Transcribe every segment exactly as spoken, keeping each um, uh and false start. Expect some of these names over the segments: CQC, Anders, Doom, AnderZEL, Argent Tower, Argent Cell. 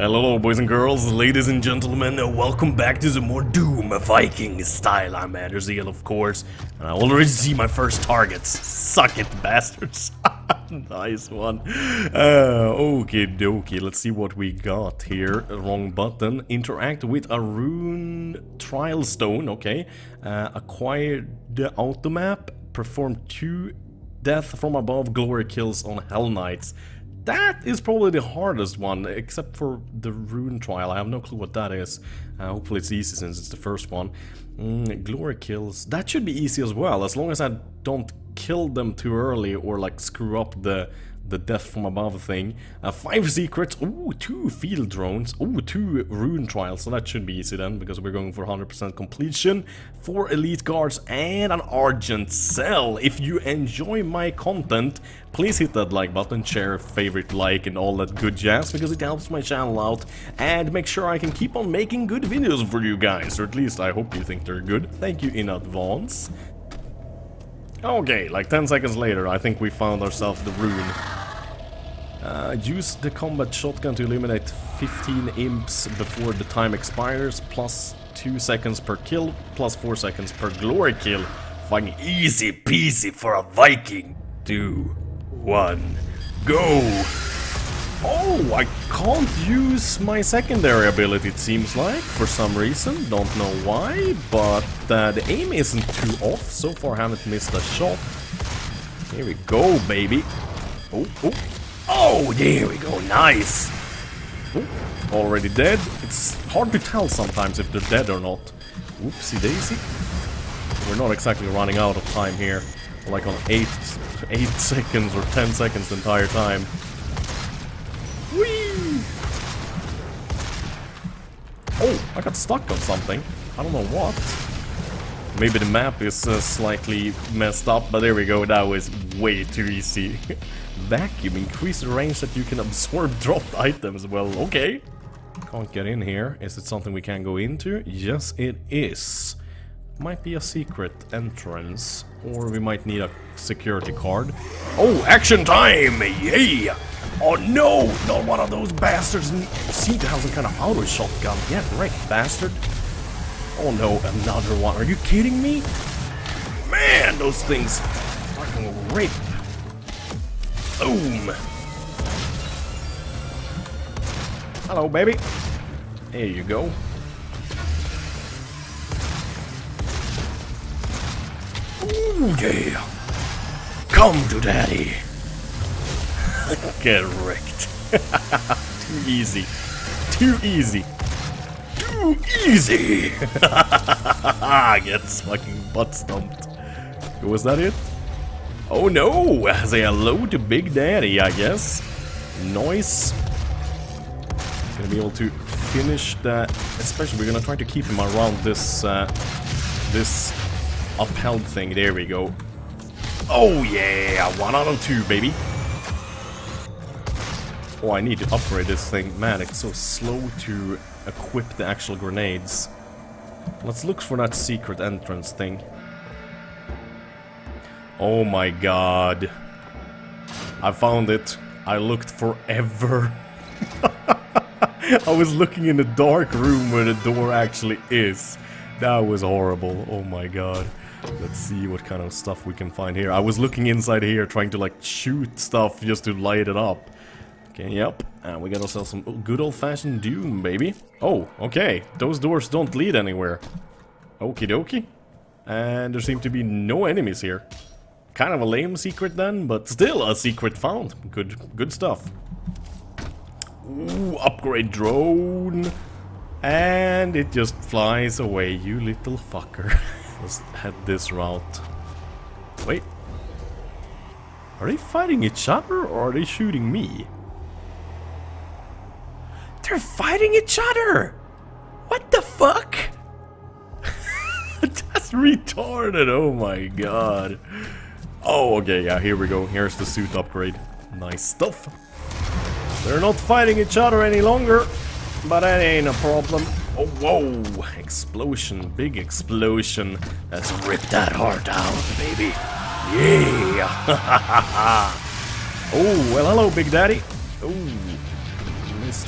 Hello, boys and girls, ladies and gentlemen, welcome back to the more Doom Viking style. I'm AnderZEL, of course, and I already see my first targets. Suck it, bastards. Nice one. Uh, okay, dokie, let's see what we got here. Wrong button. Interact with a rune trial stone, okay. Uh, acquired out the map. Perform two death from above glory kills on Hell Knights. That is probably the hardest one, except for the rune trial. I have no clue what that is. Uh, hopefully it's easy since it's the first one. Mm, glory kills. That should be easy as well, as long as I don't kill them too early or like screw up the the death from above thing. Uh, five secrets. Ooh, two field drones. Ooh, two rune trials. So that should be easy then, because we're going for one hundred percent completion. Four elite guards and an Argent Cell. If you enjoy my content, please hit that like button, share, favorite, like, and all that good jazz, because it helps my channel out and make sure I can keep on making good videos for you guys, or at least I hope you think they're good. Thank you in advance. Okay, like ten seconds later, I think we found ourselves the rune. Uh, use the combat shotgun to eliminate fifteen imps before the time expires, plus two seconds per kill, plus four seconds per glory kill. Fucking easy peasy for a Viking. two, one, go! Oh, I can't use my secondary ability, it seems like, for some reason. Don't know why, but uh, the aim isn't too off. So far, haven't missed a shot. Here we go, baby. Oh, oh. Oh, there we go. Nice. Oh, already dead. It's hard to tell sometimes if they're dead or not. Oopsie daisy. We're not exactly running out of time here. We're like on eight, eight seconds or ten seconds the entire time. Whee! Oh, I got stuck on something. I don't know what. Maybe the map is uh, slightly messed up, but there we go. That was way too easy. Vacuum. Increase the range that you can absorb dropped items. Well, okay. Can't get in here. Is it something we can go into? Yes, it is. Might be a secret entrance, or we might need a security card. Oh, action time! Yeah! Oh no! Not one of those bastards seem to have some kind of auto shotgun. Get wrecked, bastard. Oh no, another one. Are you kidding me? Man, those things fucking rip. Boom. Hello, baby. There you go. Ooh, yeah. Come to daddy. Get wrecked. Too easy. Too easy. Too easy. Gets fucking butt stomped. Was that it? Oh no! Say hello to Big Daddy, I guess. Nice. Gonna be able to finish that. Especially, we're gonna try to keep him around this, uh, this upheld thing. There we go. Oh yeah! One out of two, baby. Oh, I need to upgrade this thing. Man, it's so slow to equip the actual grenades. Let's look for that secret entrance thing. Oh my god. I found it. I looked forever. I was looking in the dark room where the door actually is. That was horrible. Oh my god. Let's see what kind of stuff we can find here. I was looking inside here trying to like shoot stuff just to light it up. Okay, yep, and we got ourselves some good old-fashioned Doom, baby. Oh, okay, those doors don't lead anywhere. Okie dokie. And there seem to be no enemies here. Kind of a lame secret then, but still a secret found. Good, good stuff. Ooh, upgrade drone. And it just flies away, you little fucker. Let's head this route. Wait. Are they fighting each other or are they shooting me? They're fighting each other! What the fuck? That's retarded, oh my god. Oh, okay, yeah, here we go. Here's the suit upgrade. Nice stuff. They're not fighting each other any longer, but that ain't a problem. Oh, whoa! Explosion, big explosion. Let's rip that heart out, baby. Yeah! Oh, well, hello, Big Daddy. Oh.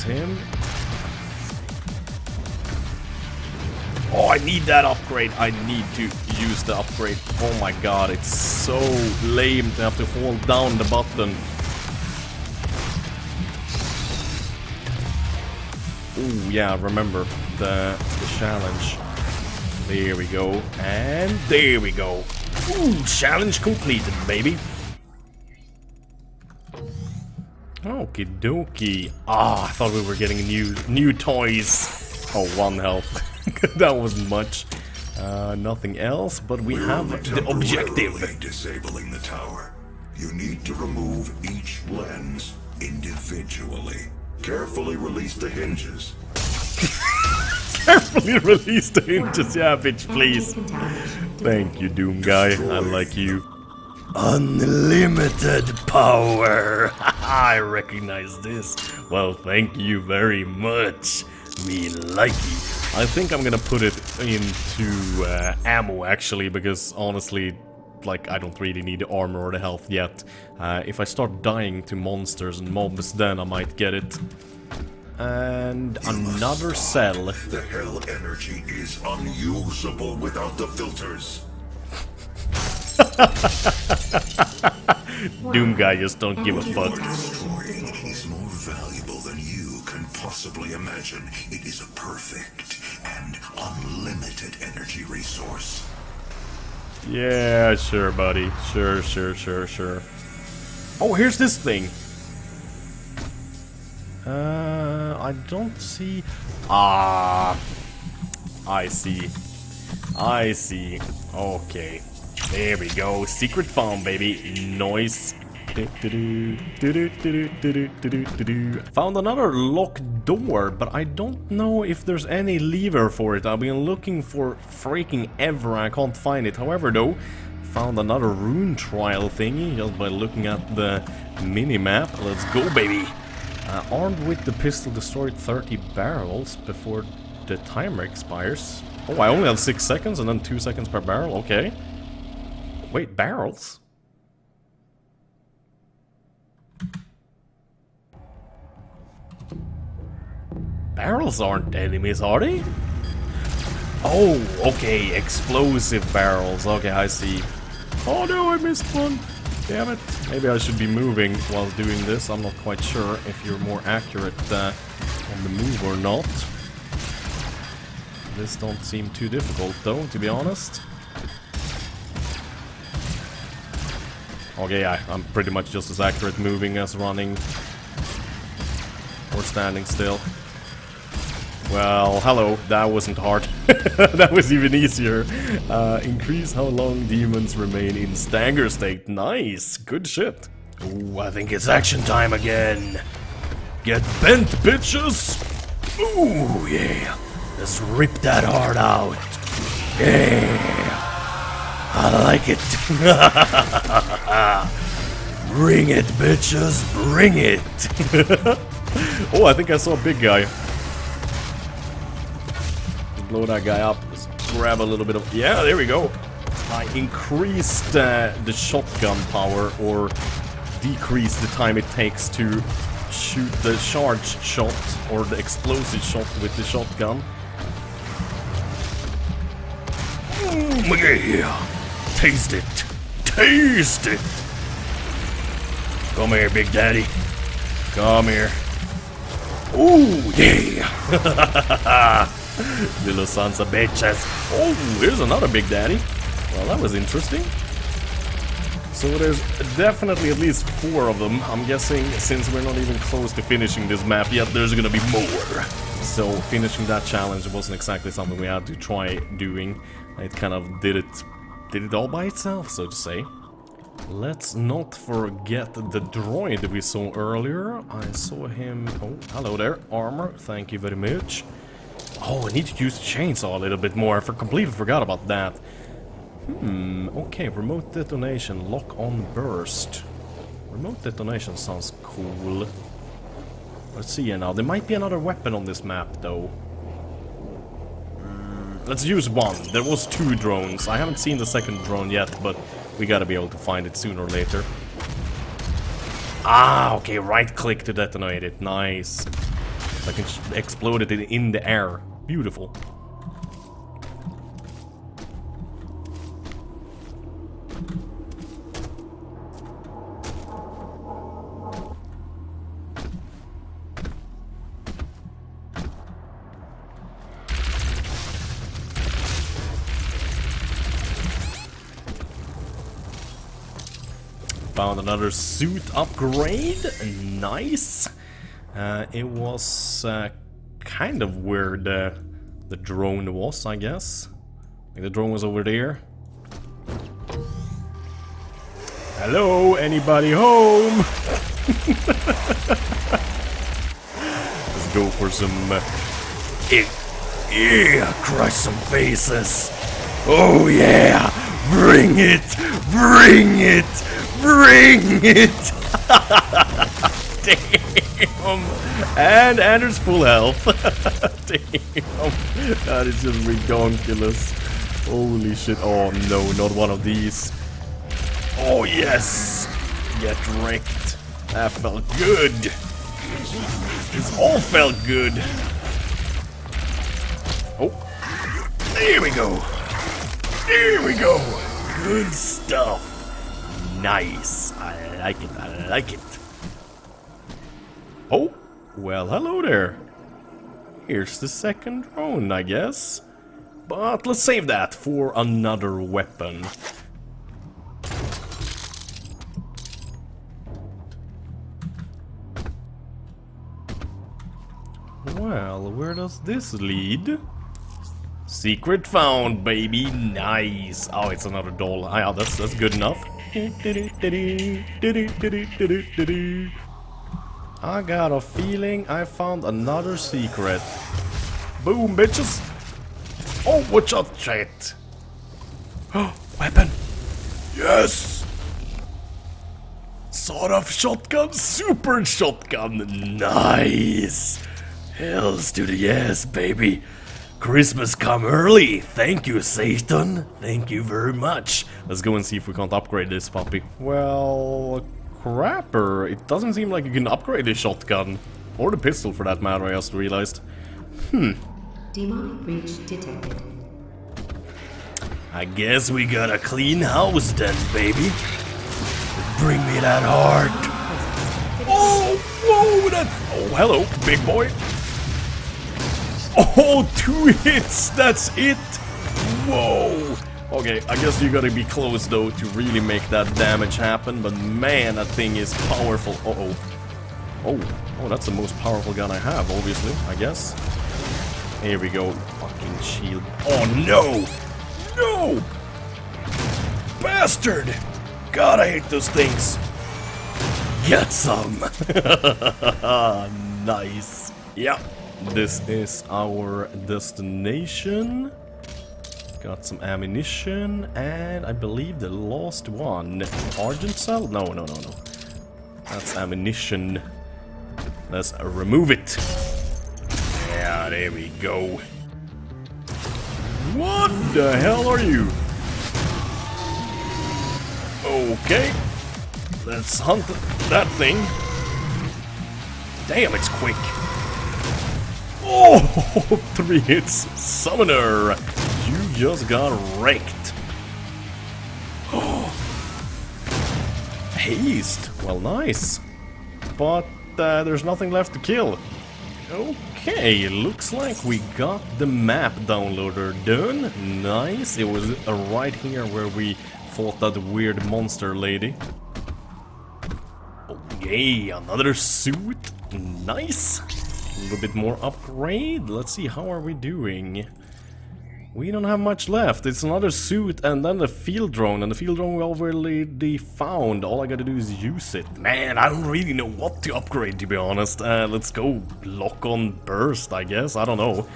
Him. Oh, I need that upgrade. I need to use the upgrade. Oh my god, it's so lame to have to hold down the button. Oh yeah, remember the, the challenge. There we go. And there we go. Ooh, challenge completed, baby. Okie dokie. Ah, I thought we were getting new new toys. Oh, one health. That wasn't much. Uh, nothing else, but we we're have the objective. Disabling the tower. You need to remove each lens individually. Carefully release the hinges. Carefully release the hinges, yeah, bitch, please. Thank you, Doom Guy. I like you. Unlimited power. I recognize this. Well, thank you very much. Me likey. I think I'm gonna put it into uh, ammo actually, because honestly, like, I don't really need the armor or the health yet. Uh, if I start dying to monsters and mobs, then I might get it. And you another cell. The hell energy is unusable without the filters. Doom Guy just don't give a fuck. Destroying is more valuable than you can possibly imagine. It is a perfect and unlimited energy resource. Yeah, sure, buddy. Sure, sure, sure, sure. Oh, here's this thing. Uh, I don't see. Ah, I see. I see. Okay, there we go. Secret found, baby. Nice. Found another locked door, but I don't know if there's any lever for it. I've been looking for freaking ever. I can't find it. However, though, found another rune trial thingy just by looking at the mini map. Let's go, baby. Uh, armed with the pistol, destroyed thirty barrels before the timer expires. Oh, I only have six seconds and then two seconds per barrel. Okay. Wait, barrels? Barrels aren't enemies, are they? Oh, okay. Explosive barrels. Okay, I see. Oh no, I missed one. Damn it. Maybe I should be moving while doing this. I'm not quite sure if you're more accurate uh, on the move or not. This don't seem too difficult though, to be honest. Okay, yeah, I'm pretty much just as accurate moving as running. Or standing still. Well, hello, that wasn't hard. That was even easier. Uh, increase how long demons remain in stagger state. Nice, good shit. Ooh, I think it's action time again. Get bent, bitches! Ooh, yeah. Let's rip that heart out. Yeah. I like it. Bring it, bitches, bring it. Oh, I think I saw a big guy. Blow that guy up. Just grab a little bit of. Yeah, there we go. I increased uh, the shotgun power, or decreased the time it takes to shoot the charged shot or the explosive shot with the shotgun. Ooh, yeah. Taste it. Taste it. Come here, Big Daddy. Come here. Ooh, yeah. Little sons of bitches. Oh, here's another Big Daddy. Well, that was interesting. So there's definitely at least four of them. I'm guessing since we're not even close to finishing this map yet, there's gonna be more. So finishing that challenge wasn't exactly something we had to try doing. It kind of did it, did it all by itself, so to say. Let's not forget the droid we saw earlier. I saw him. Oh, hello there. Armor, thank you very much. Oh, I need to use the chainsaw a little bit more. I for completely forgot about that. Hmm, okay, remote detonation, lock on burst. Remote detonation sounds cool. Let's see here now. There might be another weapon on this map, though. Let's use one. There was two drones. I haven't seen the second drone yet, but we gotta be able to find it sooner or later. Ah, okay, right-click to detonate it. Nice. I can explode it in the air. Beautiful. found another suit upgrade. Nice. Uh, it was uh, kind of where the, the drone was, I guess. Like the drone was over there. Hello, anybody home? Let's go for some... Uh, it, yeah, crush some faces. Oh yeah, bring it, bring it, bring it. Damn. And Anders full health. Damn, that is just ridiculous. Holy shit. Oh no, not one of these. Oh yes, get wrecked. That felt good. This all felt good. Oh, there we go. There we go. Good stuff. Nice. I like it. I like it. Oh, well, hello there. Here's the second drone, I guess. But let's save that for another weapon. Well, where does this lead? Secret found, baby. Nice. Oh, it's another doll. Ah, yeah, that's, that's good enough. I got a feeling I found another secret. Boom, bitches! Oh, watch out, shit! Oh, weapon! Yes! Sort of shotgun, super shotgun! Nice! Hells to the yes, baby! Christmas come early! Thank you, Satan! Thank you very much! Let's go and see if we can't upgrade this puppy. Well... crapper, it doesn't seem like you can upgrade the shotgun. Or the pistol for that matter, I just realized. Hmm. Demonic breach detected. I guess we got a clean house then, baby. Bring me that heart. Oh, whoa, that. Oh, hello, big boy. Oh, two hits, that's it. Whoa. Okay, I guess you gotta be close though to really make that damage happen, but man, that thing is powerful. Uh-oh. Oh, oh, that's the most powerful gun I have, obviously, I guess. Here we go. Fucking shield. Oh no! No! Bastard! God, I hate those things. Get some! Nice. Yeah. This is our destination. Got some ammunition, and I believe the last one. Argent Cell? No, no, no, no. That's ammunition. Let's remove it. Yeah, there we go. What the hell are you? Okay. Let's hunt that thing. Damn, it's quick. Oh, three hits. Summoner. You just got wrecked. Oh. Haste. Well, nice. But uh, there's nothing left to kill. Okay, looks like we got the map downloader done. Nice. It was uh, right here where we fought that weird monster lady. Okay, another suit. Nice. A little bit more upgrade. Let's see, how are we doing? We don't have much left. It's another suit and then the field drone. And the field drone we already found. All I gotta do is use it. Man, I don't really know what to upgrade, to be honest. Uh, let's go lock on burst, I guess. I don't know.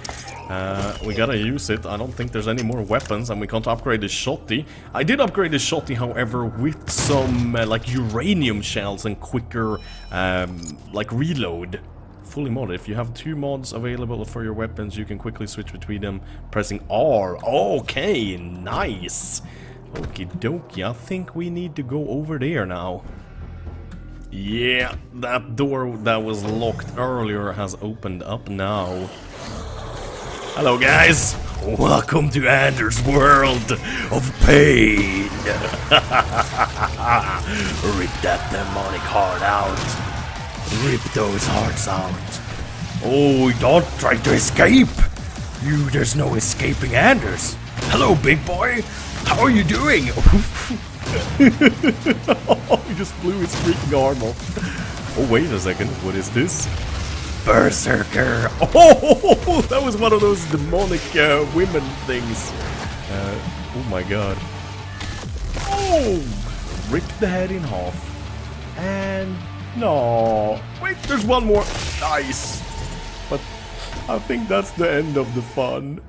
Uh, we gotta use it. I don't think there's any more weapons. And we can't upgrade the shotty. I did upgrade the shotty, however, with some uh, like uranium shells and quicker um, like reload. Fully modded. If you have two mods available for your weapons, you can quickly switch between them pressing R. Okay, nice. Okie dokie, I think we need to go over there now. Yeah, that door that was locked earlier has opened up now. Hello guys, welcome to Anders' world of pain. Rip that demonic heart out. Rip those hearts out. Oh, don't try to escape. You, there's no escaping Anders. Hello, big boy. How are you doing? We just blew its freaking arm off. Oh, wait a second. What is this? Berserker. Oh, that was one of those demonic uh, women things. Uh, oh my god. Oh! Ripped the head in half. And... no. Wait, there's one more. Nice. But I think that's the end of the fun.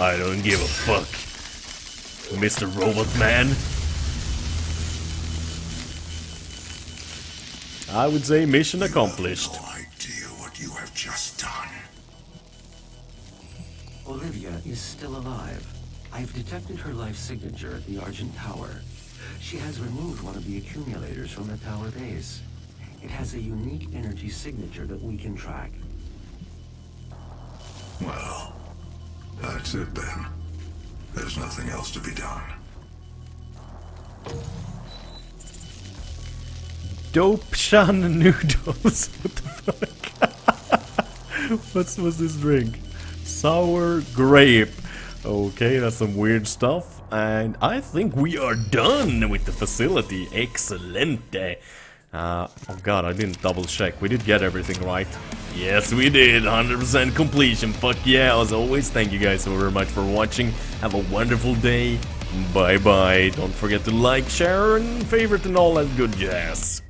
I don't give a fuck. Mister Robot Man. I would say mission accomplished. You have no idea what you have just done. Olivia is still alive. I've detected her life signature at the Argent Tower. She has removed one of the accumulators from the tower base. It has a unique energy signature that we can track. Well, that's it then. There's nothing else to be done. Dope Shan noodles. What the fuck? What's, what's this drink? Sour grape. Okay, that's some weird stuff. And I think we are done with the facility. Excelente. Uh, oh god, I didn't double check. We did get everything right. Yes, we did. one hundred percent completion. Fuck yeah. As always, thank you guys so very much for watching. Have a wonderful day. Bye bye. Don't forget to like, share, and favorite and all that good jazz.